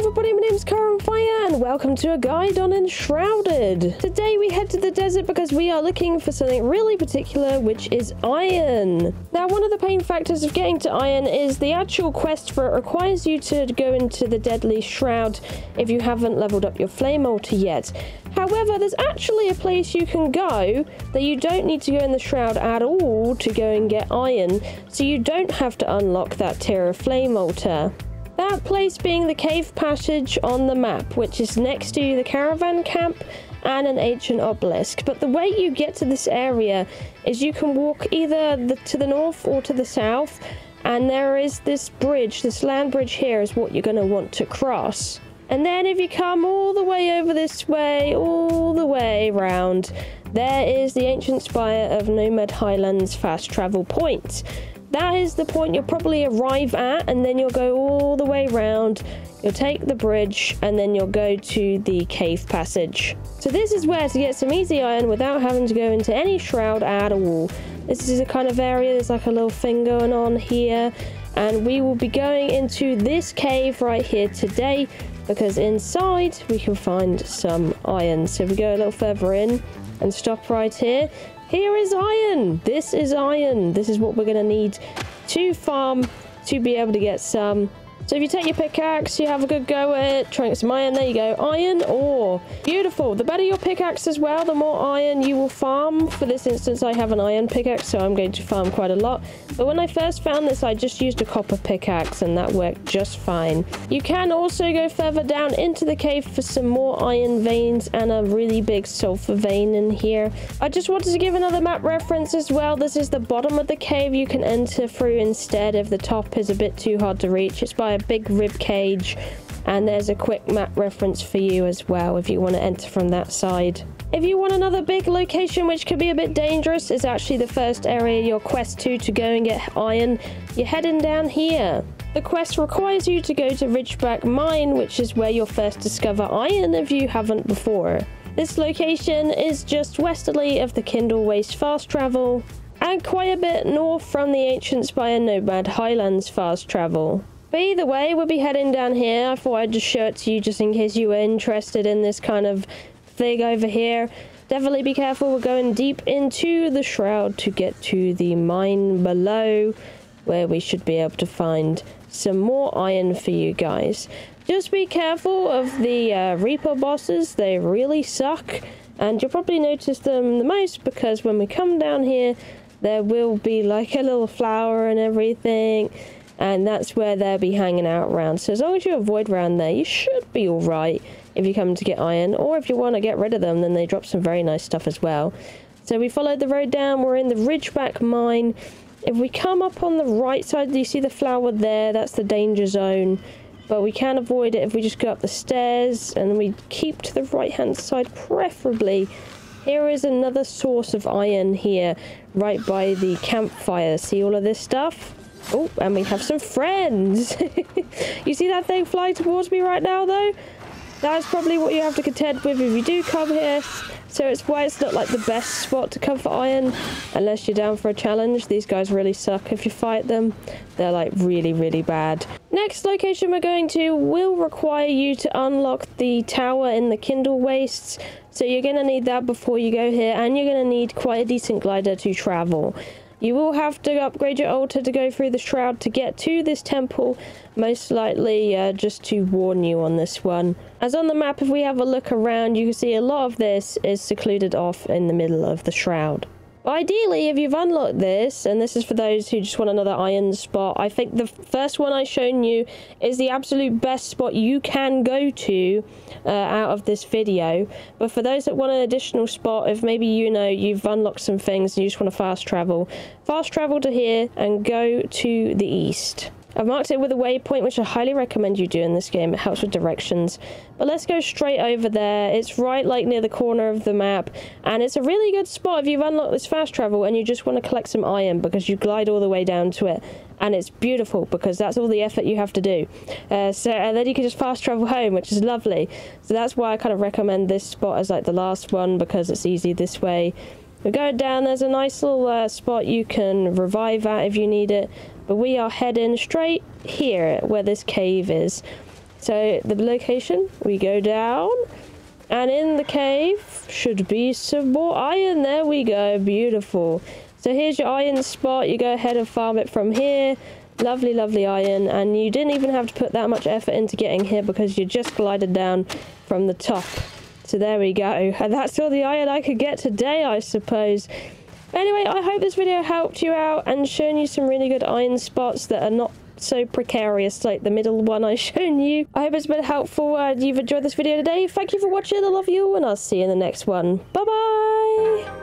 everybody, my name's KiahOnFire and welcome to a guide on Enshrouded. Today we head to the desert because we are looking for something really particular, which is iron. Now, one of the pain factors of getting to iron is the actual quest for it requires you to go into the deadly shroud if you haven't leveled up your flame altar yet. However, there's actually a place you can go that you don't need to go in the shroud at all to go and get iron, so you don't have to unlock that tier of flame altar. That place being the cave passage on the map, which is next to the caravan camp and an ancient obelisk. But the way you get to this area is you can walk either to the north or to the south, and there is this bridge, this land bridge here is what you're going to want to cross. And then if you come all the way over this way, all the way round, there is the ancient spire of Nomad Highlands fast travel point. That is the point you'll probably arrive at, and then you'll go all the way round, you'll take the bridge, and then you'll go to the cave passage. So this is where to get some easy iron without having to go into any shroud at all. This is a kind of area, there's like a little thing going on here, and we will be going into this cave right here today, because inside we can find some iron. So if we go a little further in and stop right here, here is iron. This is iron. This is what we're going to need to farm to be able to get some. So if you take your pickaxe, you have a good go at it, try and get some iron. There you go, iron ore. Beautiful. The better your pickaxe as well, the more iron you will farm. For this instance, I have an iron pickaxe, so I'm going to farm quite a lot. But when I first found this, I just used a copper pickaxe and that worked just fine. You can also go further down into the cave for some more iron veins and a really big sulfur vein in here. I just wanted to give another map reference as well. This is the bottom of the cave you can enter through instead if the top is a bit too hard to reach. It's by a big rib cage, and there's a quick map reference for you as well if you want to enter from that side. If you want another big location which could be a bit dangerous, is actually the first area your quest to go and get iron. You're heading down here. The quest requires you to go to Ridgeback Mine, which is where you'll first discover iron if you haven't before. This location is just westerly of the Kindle Waste fast travel and quite a bit north from the ancient spire Nomad Highlands fast travel. But either way, we'll be heading down here. I thought I'd just show it to you just in case you were interested in this kind of thing over here. Definitely be careful, we're going deep into the shroud to get to the mine below, where we should be able to find some more iron for you guys. Just be careful of the Reaper bosses, they really suck. And you'll probably notice them the most because when we come down here, there will be like a little flower and everything. And that's where they'll be hanging out around. So as long as you avoid around there, you should be alright if you come to get iron. Or if you want to get rid of them, then they drop some very nice stuff as well. So we followed the road down. We're in the Ridgeback Mine. If we come up on the right side, you see the flower there? That's the danger zone. But we can avoid it if we just go up the stairs. And we keep to the right-hand side, preferably. Here is another source of iron here, right by the campfire. See all of this stuff? Oh, and we have some friends. You see that thing fly towards me right now, though? That's probably what you have to contend with if you do come here. So it's why it's not like the best spot to come for iron, unless you're down for a challenge. These guys really suck if you fight them. They're like really, really bad. Next location we're going to will require you to unlock the tower in the Kindle Wastes. So you're going to need that before you go here, and you're going to need quite a decent glider to travel. You will have to upgrade your altar to go through the shroud to get to this temple, most likely just to warn you on this one. As on the map, if we have a look around, you can see a lot of this is secluded off in the middle of the shroud. Ideally, if you've unlocked this, and this is for those who just want another iron spot, I think the first one I've shown you is the absolute best spot you can go to out of this video. But for those that want an additional spot, if maybe you know you've unlocked some things and you just want to fast travel to here and go to the east. I've marked it with a waypoint, which I highly recommend you do in this game. It helps with directions. But let's go straight over there. It's right like near the corner of the map. And it's a really good spot if you've unlocked this fast travel and you just want to collect some iron because you glide all the way down to it. And it's beautiful because that's all the effort you have to do. And then you can just fast travel home, which is lovely. So that's why I kind of recommend this spot as like the last one because it's easy this way. We're going down, there's a nice little spot you can revive at if you need it. But we are heading straight here where this cave is. So the location, we go down, and in the cave should be some more iron. There we go, beautiful. So here's your iron spot. You go ahead and farm it from here. Lovely, lovely iron, and you didn't even have to put that much effort into getting here because you just glided down from the top. So there we go, and that's all the iron I could get today, I suppose. Anyway, I hope this video helped you out and shown you some really good iron spots that are not so precarious like the middle one I've shown you. I hope it's been helpful and you've enjoyed this video today. Thank you for watching, I love you, and I'll see you in the next one. Bye bye.